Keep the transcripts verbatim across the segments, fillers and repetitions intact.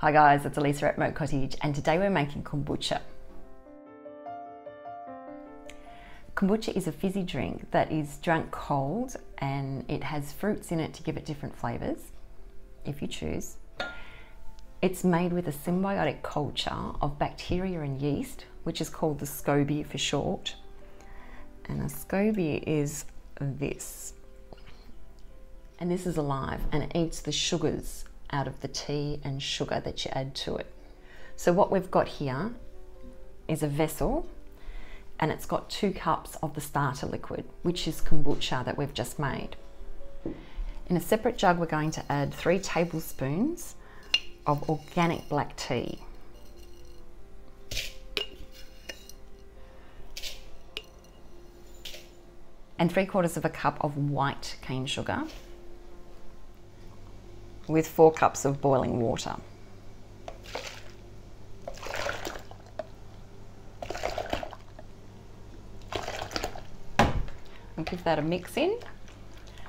Hi guys, it's Elisa at Moat Cottage and today we're making kombucha. Kombucha is a fizzy drink that is drunk cold and it has fruits in it to give it different flavours, if you choose. It's made with a symbiotic culture of bacteria and yeast, which is called the SCOBY for short. And a SCOBY is this. And this is alive and it eats the sugars out of the tea and sugar that you add to it. So what we've got here is a vessel and it's got two cups of the starter liquid, which is kombucha that we've just made. In a separate jug, we're going to add three tablespoons of organic black tea. And three quarters of a cup of white cane sugar with four cups of boiling water. We'll give that a mix in.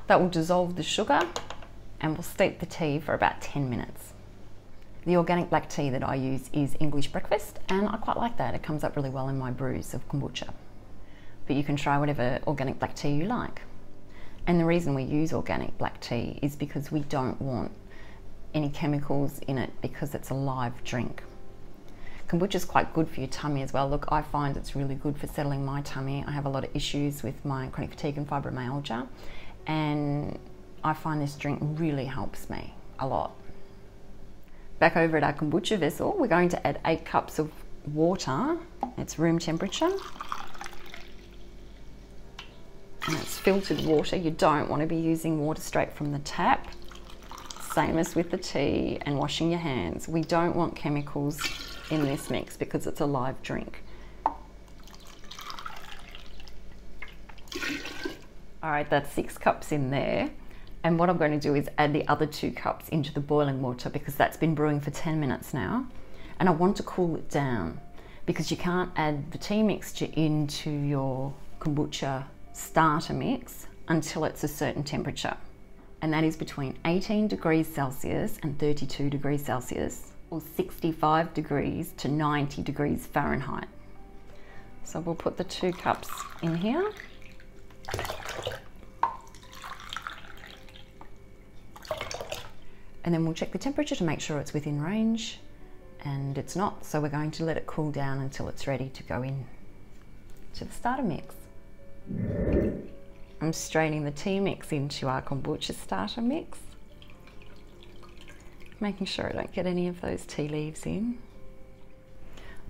That will dissolve the sugar and we'll steep the tea for about ten minutes. The organic black tea that I use is English Breakfast and I quite like that. It comes up really well in my brews of kombucha. But you can try whatever organic black tea you like. And the reason we use organic black tea is because we don't want any chemicals in it because it's a live drink. Kombucha is quite good for your tummy as well. Look, I find it's really good for settling my tummy. I have a lot of issues with my chronic fatigue and fibromyalgia, and I find this drink really helps me a lot. Back over at our kombucha vessel, we're going to add eight cups of water. It's room temperature. And it's filtered water. You don't want to be using water straight from the tap. Same as with the tea and washing your hands. We don't want chemicals in this mix because it's a live drink. All right, that's six cups in there. And what I'm going to do is add the other two cups into the boiling water because that's been brewing for ten minutes now. And I want to cool it down because you can't add the tea mixture into your kombucha starter mix until it's a certain temperature, and that is between eighteen degrees Celsius and thirty-two degrees Celsius, or sixty-five degrees to ninety degrees Fahrenheit. So we'll put the two cups in here. And then we'll check the temperature to make sure it's within range, and it's not, so we're going to let it cool down until it's ready to go in to the starter mix. I'm straining the tea mix into our kombucha starter mix, making sure I don't get any of those tea leaves in.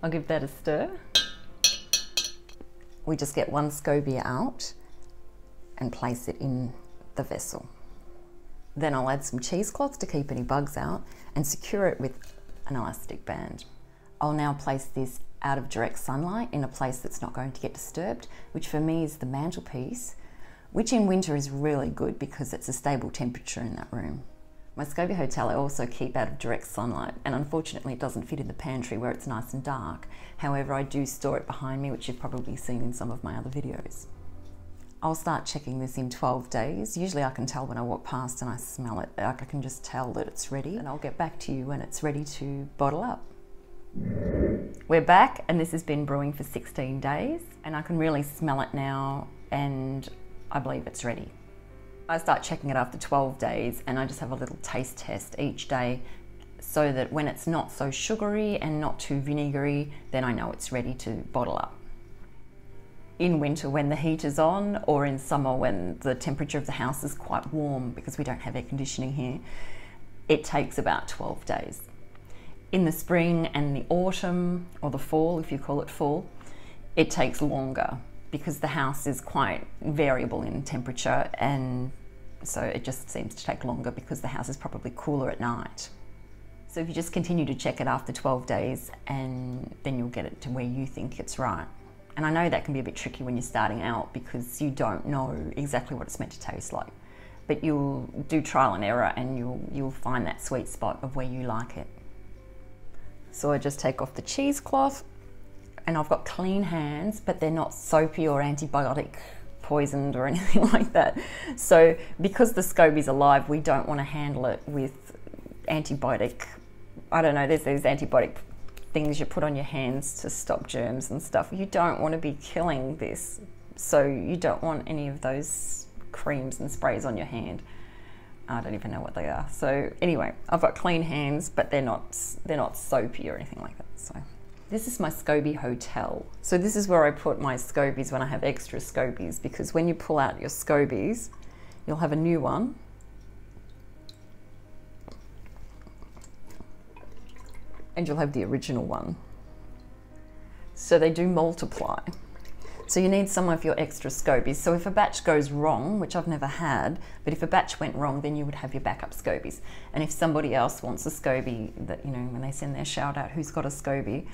I'll give that a stir. We just get one SCOBY out and place it in the vessel. Then I'll add some cheesecloth to keep any bugs out and secure it with an elastic band. I'll now place this out of direct sunlight in a place that's not going to get disturbed, which for me is the mantelpiece, which in winter is really good because it's a stable temperature in that room. My SCOBY hotel I also keep out of direct sunlight, and unfortunately it doesn't fit in the pantry where it's nice and dark. However, I do store it behind me, which you've probably seen in some of my other videos. I'll start checking this in twelve days. Usually I can tell when I walk past and I smell it. I can just tell that it's ready, and I'll get back to you when it's ready to bottle up. We're back, and this has been brewing for sixteen days, and I can really smell it now, and I believe it's ready. I start checking it after twelve days, and I just have a little taste test each day so that when it's not so sugary and not too vinegary, then I know it's ready to bottle up. In winter when the heat is on, or in summer when the temperature of the house is quite warm because we don't have air conditioning here, it takes about twelve days. In the spring and the autumn, or the fall, if you call it fall, it takes longer because the house is quite variable in temperature, and so it just seems to take longer because the house is probably cooler at night. So if you just continue to check it after twelve days, and then you'll get it to where you think it's right. And I know that can be a bit tricky when you're starting out because you don't know exactly what it's meant to taste like, but you'll do trial and error and you'll, you'll find that sweet spot of where you like it. So I just take off the cheesecloth, and I've got clean hands, but they're not soapy or antibiotic poisoned or anything like that. So because the SCOBY's alive, we don't want to handle it with antibiotic I don't know, there's these antibiotic things you put on your hands to stop germs and stuff. You don't want to be killing this, so you don't want any of those creams and sprays on your hand. I don't even know what they are. So anyway, I've got clean hands, but they're not they're not soapy or anything like that. So this is my SCOBY hotel. So this is where I put my SCOBYs when I have extra SCOBYs, because when you pull out your SCOBYs, you'll have a new one. And you'll have the original one. So they do multiply. So you need some of your extra SCOBYs. So if a batch goes wrong, which I've never had, but if a batch went wrong, then you would have your backup SCOBYs. And if somebody else wants a SCOBY, that, you know, when they send their shout out, who's got a SCOBY,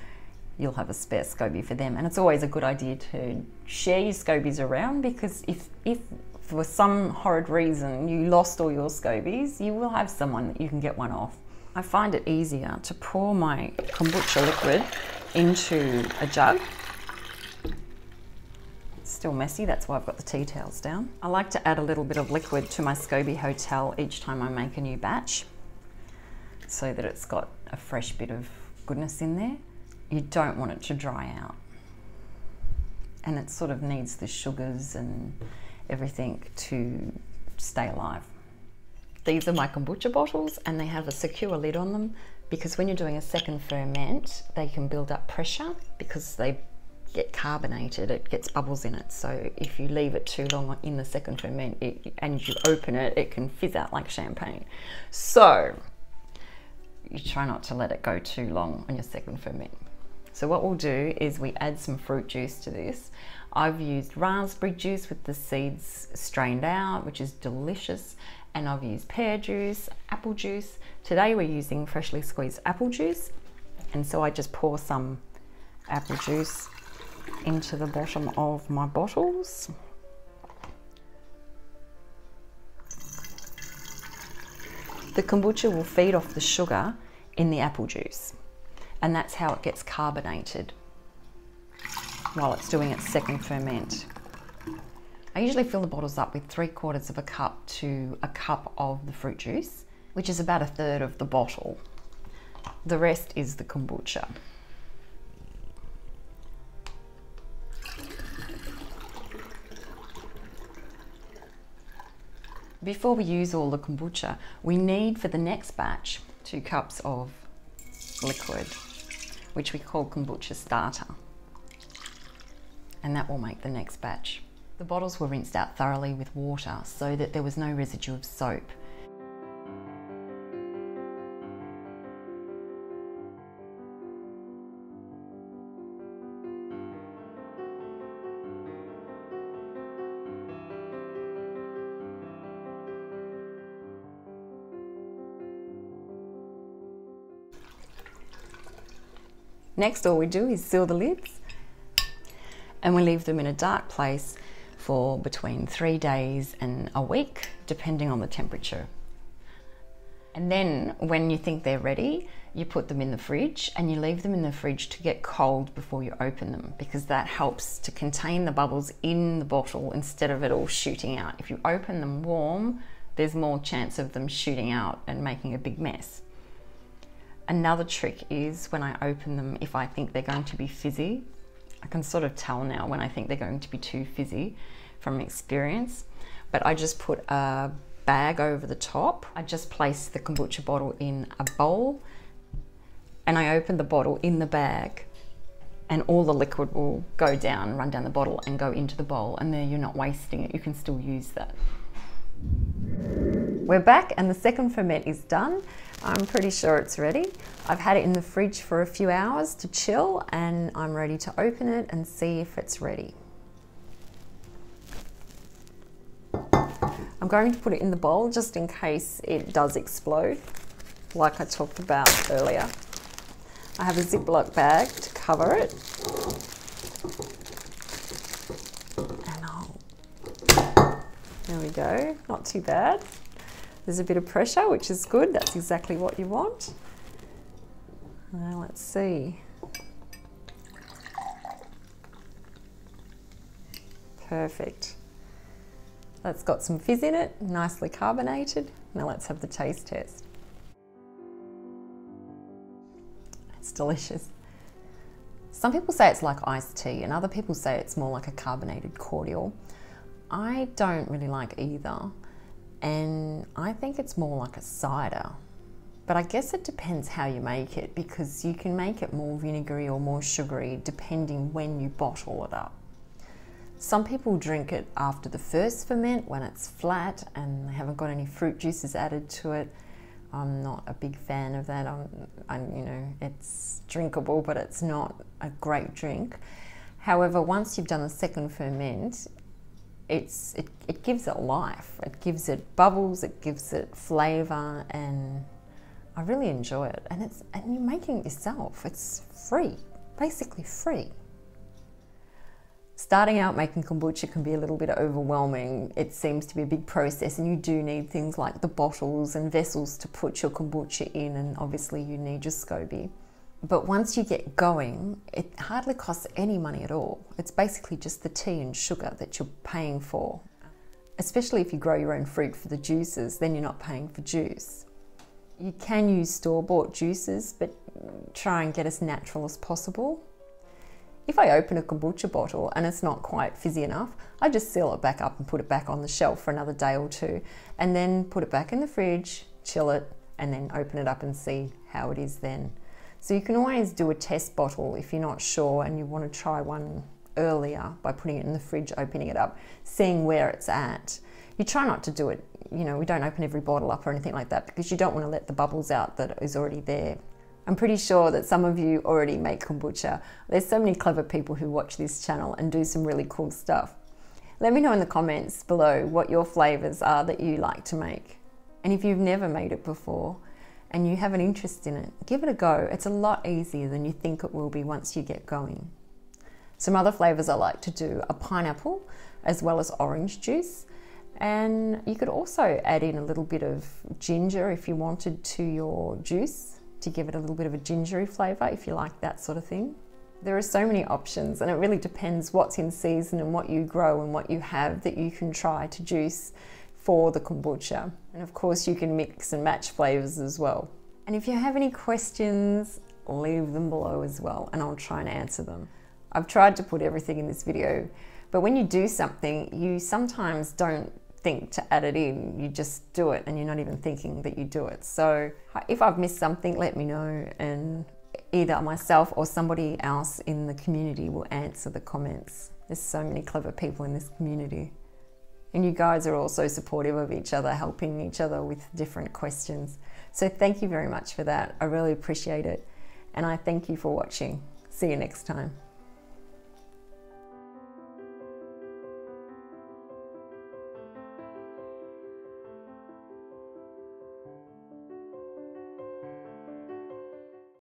you'll have a spare SCOBY for them. And it's always a good idea to share your SCOBYs around, because if, if for some horrid reason you lost all your SCOBYs, you will have someone that you can get one off. I find it easier to pour my kombucha liquid into a jug. Still messy, that's why I've got the tea towels down. I like to add a little bit of liquid to my SCOBY hotel each time I make a new batch, so that it's got a fresh bit of goodness in there. You don't want it to dry out, and it sort of needs the sugars and everything to stay alive. These are my kombucha bottles, and they have a secure lid on them, because when you're doing a second ferment, they can build up pressure because they get carbonated, it gets bubbles in it. So if you leave it too long in the second ferment it, and you open it, it can fizz out like champagne. So you try not to let it go too long on your second ferment. So what we'll do is we add some fruit juice to this. I've used raspberry juice with the seeds strained out, which is delicious, and I've used pear juice, apple juice. Today we're using freshly squeezed apple juice, and so I just pour some apple juice into the bottom of my bottles. The kombucha will feed off the sugar in the apple juice, and that's how it gets carbonated while it's doing its second ferment. I usually fill the bottles up with three quarters of a cup to a cup of the fruit juice, which is about a third of the bottle. The rest is the kombucha. Before we use all the kombucha, we need for the next batch two cups of liquid, which we call kombucha starter, and that will make the next batch. The bottles were rinsed out thoroughly with water so that there was no residue of soap. Next, all we do is seal the lids, and we leave them in a dark place for between three days and a week, depending on the temperature. And then when you think they're ready, you put them in the fridge, and you leave them in the fridge to get cold before you open them, because that helps to contain the bubbles in the bottle instead of it all shooting out. If you open them warm, there's more chance of them shooting out and making a big mess. Another trick is when I open them, if I think they're going to be fizzy, I can sort of tell now when I think they're going to be too fizzy from experience, but I just put a bag over the top. I just place the kombucha bottle in a bowl, and I open the bottle in the bag, and all the liquid will go down, run down the bottle and go into the bowl, and there you're not wasting it, you can still use that. We're back, and the second ferment is done. I'm pretty sure it's ready. I've had it in the fridge for a few hours to chill, and I'm ready to open it and see if it's ready. I'm going to put it in the bowl just in case it does explode, like I talked about earlier. I have a Ziploc bag to cover it. And I'll... there we go, not too bad. There's a bit of pressure, which is good. That's exactly what you want. Now let's see. Perfect. That's got some fizz in it, nicely carbonated. Now let's have the taste test. It's delicious. Some people say it's like iced tea, and other people say it's more like a carbonated cordial. I don't really like either, and I think it's more like a cider. But I guess it depends how you make it, because you can make it more vinegary or more sugary depending when you bottle it up. Some people drink it after the first ferment when it's flat and they haven't got any fruit juices added to it. I'm not a big fan of that. I'm, I'm, you know, it's drinkable, but it's not a great drink. However, once you've done the second ferment, it's, it, it gives it life. It gives it bubbles, it gives it flavour, and I really enjoy it. And, it's, and you're making it yourself. It's free, basically free. Starting out making kombucha can be a little bit overwhelming. It seems to be a big process, and you do need things like the bottles and vessels to put your kombucha in, and obviously you need your SCOBY. But once you get going, it hardly costs any money at all. It's basically just the tea and sugar that you're paying for. Especially if you grow your own fruit for the juices, then you're not paying for juice. You can use store-bought juices, but try and get as natural as possible. If I open a kombucha bottle and it's not quite fizzy enough, I just seal it back up and put it back on the shelf for another day or two, and then put it back in the fridge, chill it, and then open it up and see how it is then. So you can always do a test bottle if you're not sure and you want to try one earlier by putting it in the fridge, opening it up, seeing where it's at. You try not to do it, you know, we don't open every bottle up or anything like that, because you don't want to let the bubbles out that is already there. I'm pretty sure that some of you already make kombucha. There's so many clever people who watch this channel and do some really cool stuff. Let me know in the comments below what your flavors are that you like to make. And if you've never made it before and you have an interest in it, give it a go. It's a lot easier than you think it will be once you get going. Some other flavors I like to do are pineapple as well as orange juice. And you could also add in a little bit of ginger if you wanted to your juice, to give it a little bit of a gingery flavour if you like that sort of thing. There are so many options, and it really depends what's in season and what you grow and what you have that you can try to juice for the kombucha. And of course you can mix and match flavours as well. And if you have any questions, leave them below as well, and I'll try and answer them. I've tried to put everything in this video, but when you do something, you sometimes don't think to add it in, you just do it and you're not even thinking that you do it. So if I've missed something, let me know, and either myself or somebody else in the community will answer the comments. There's so many clever people in this community, and you guys are all so supportive of each other, helping each other with different questions. So thank you very much for that. I really appreciate it, and I thank you for watching. See you next time.